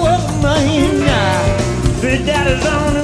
world of mine. Sweet daddy's on the